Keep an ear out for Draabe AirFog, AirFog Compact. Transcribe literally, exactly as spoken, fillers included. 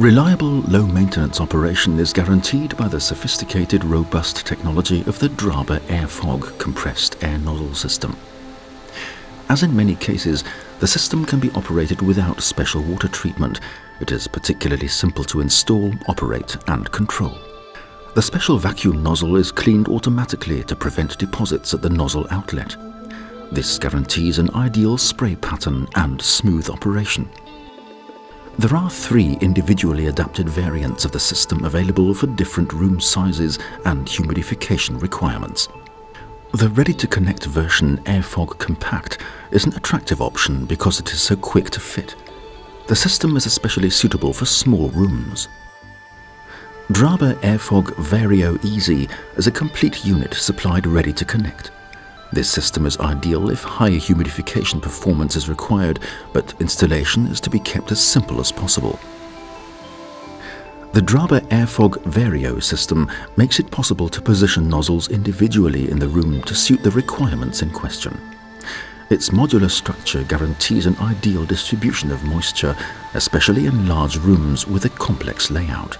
Reliable, low-maintenance operation is guaranteed by the sophisticated, robust technology of the Draabe AirFog compressed air nozzle system. As in many cases, the system can be operated without special water treatment. It is particularly simple to install, operate and control. The special vacuum nozzle is cleaned automatically to prevent deposits at the nozzle outlet. This guarantees an ideal spray pattern and smooth operation. There are three individually adapted variants of the system available for different room sizes and humidification requirements. The ready-to-connect version AirFog Compact is an attractive option because it is so quick to fit. The system is especially suitable for small rooms. Draabe AirFog Vario Easy is a complete unit supplied ready to connect. This system is ideal if high humidification performance is required, but installation is to be kept as simple as possible. The Draabe AirFog Vario system makes it possible to position nozzles individually in the room to suit the requirements in question. Its modular structure guarantees an ideal distribution of moisture, especially in large rooms with a complex layout.